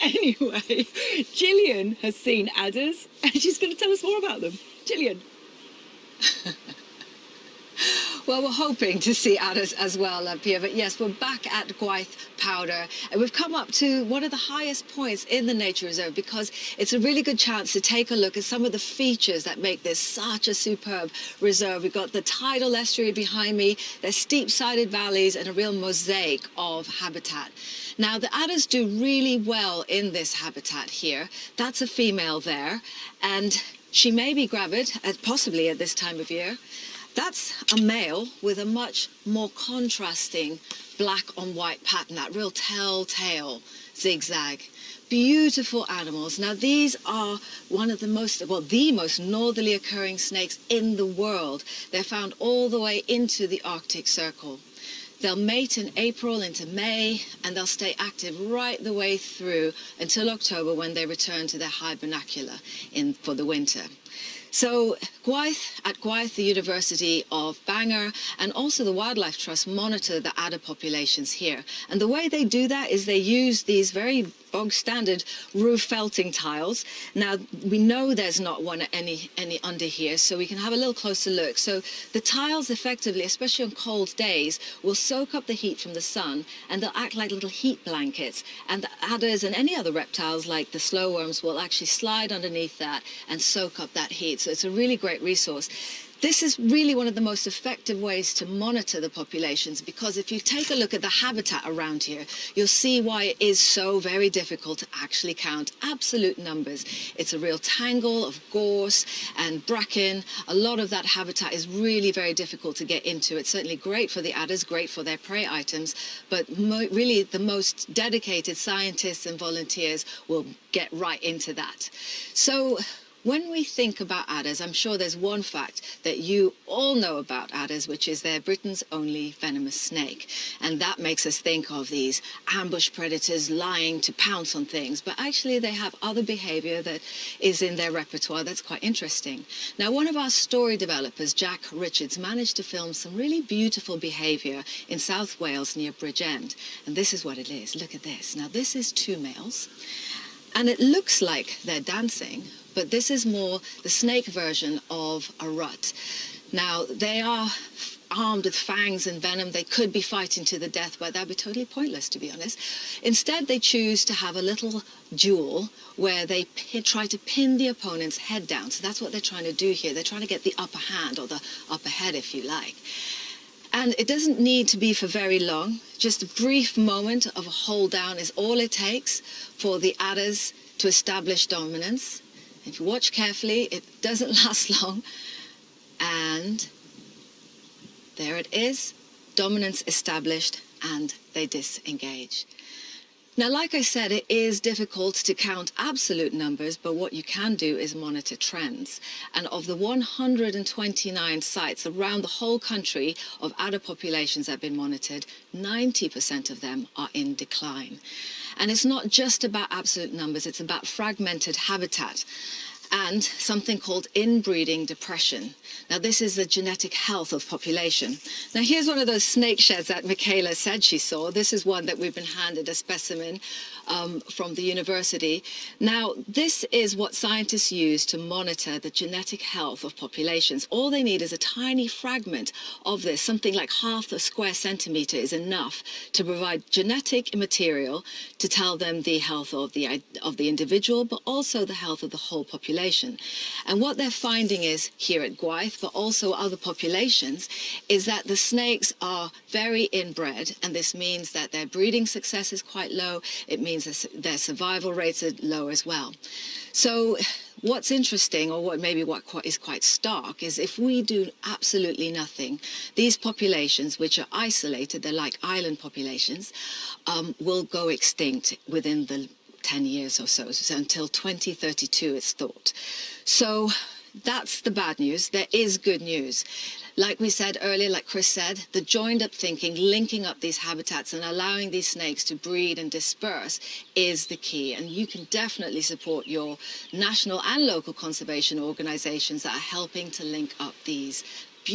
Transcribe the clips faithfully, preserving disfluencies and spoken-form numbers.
Anyway, Gillian has seen adders and she's going to tell us more about them. Gillian. Well, we're hoping to see adders as well up here, but yes, we're back at Gwaith Powdwr, and we've come up to one of the highest points in the nature reserve because it's a really good chance to take a look at some of the features that make this such a superb reserve. We've got the tidal estuary behind me, there's steep-sided valleys and a real mosaic of habitat. Now, the adders do really well in this habitat here. That's a female there, and she may be gravid, possibly at this time of year. That's a male with a much more contrasting black on white pattern, that real telltale zigzag. Beautiful animals. Now, these are one of the most, well, the most northerly occurring snakes in the world. They're found all the way into the Arctic Circle. They'll mate in April into May, and they'll stay active right the way through until October when they return to their hibernacula in, for the winter. So Gwyth, at Gwyth, the University of Bangor, and also the Wildlife Trust monitor the adder populations here. And the way they do that is they use these very bog-standard roof felting tiles. Now, we know there's not one any, any under here, so we can have a little closer look. So the tiles effectively, especially on cold days, will soak up the heat from the sun, and they'll act like little heat blankets. And the adders and any other reptiles, like the slowworms, will actually slide underneath that and soak up that heat. So it's a really great resource. This is really one of the most effective ways to monitor the populations, because if you take a look at the habitat around here, you'll see why it is so very difficult to actually count absolute numbers. It's a real tangle of gorse and bracken. A lot of that habitat is really very difficult to get into. It's certainly great for the adders, great for their prey items, but mo really the most dedicated scientists and volunteers will get right into that. So, when we think about adders, I'm sure there's one fact that you all know about adders, which is they're Britain's only venomous snake. And that makes us think of these ambush predators lying to pounce on things. But actually, they have other behavior that is in their repertoire that's quite interesting. Now, one of our story developers, Jack Richards, managed to film some really beautiful behavior in South Wales near Bridgend. And this is what it is. Look at this. Now, this is two males. And it looks like they're dancing, but this is more the snake version of a rut. Now, they are armed with fangs and venom. They could be fighting to the death, but that'd be totally pointless, to be honest. Instead, they choose to have a little duel where they pin, try to pin the opponent's head down. So that's what they're trying to do here. They're trying to get the upper hand, or the upper head, if you like. And it doesn't need to be for very long. Just a brief moment of a hold down is all it takes for the adders to establish dominance. If you watch carefully, it doesn't last long. And there it is, dominance established, and they disengage. Now, like I said, it is difficult to count absolute numbers, but what you can do is monitor trends. And of the one hundred twenty-nine sites around the whole country of adder populations that have been monitored, ninety percent of them are in decline. And it's not just about absolute numbers, it's about fragmented habitat and something called inbreeding depression. Now, this is the genetic health of population. Now, here's one of those snake sheds that Michaela said she saw. This is one that we've been handed a specimen um, from the university. Now, this is what scientists use to monitor the genetic health of populations. All they need is a tiny fragment of this. Something like half a square centimeter is enough to provide genetic material to tell them the health of the, of the individual, but also the health of the whole population. And what they're finding is, here at Gwyth, but also other populations, is that the snakes are very inbred, and this means that their breeding success is quite low. It means that their survival rates are low as well. So what's interesting, or what maybe what is quite stark, is if we do absolutely nothing, these populations, which are isolated, they're like island populations, um, will go extinct within the ten years or so, so until twenty thirty-two, it's thought. So that's the bad news. There is good news. Like we said earlier, like Chris said, the joined-up thinking, linking up these habitats and allowing these snakes to breed and disperse is the key. And you can definitely support your national and local conservation organizations that are helping to link up these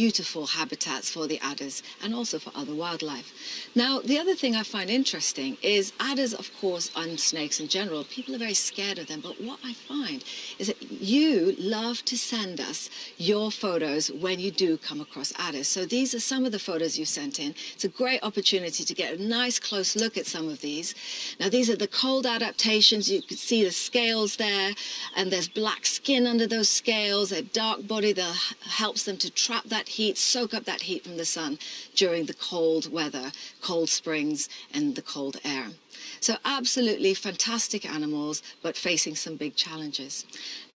beautiful habitats for the adders and also for other wildlife. Now, the other thing I find interesting is adders, of course, and snakes in general, people are very scared of them. But what I find is that you love to send us your photos when you do come across adders. So these are some of the photos you sent in. It's a great opportunity to get a nice close look at some of these. Now, these are the cold adaptations. You can see the scales there, and there's black skin under those scales, a dark body that helps them to trap that heat, soak up that heat from the sun during the cold weather, cold springs, and the cold air. So absolutely fantastic animals, but facing some big challenges.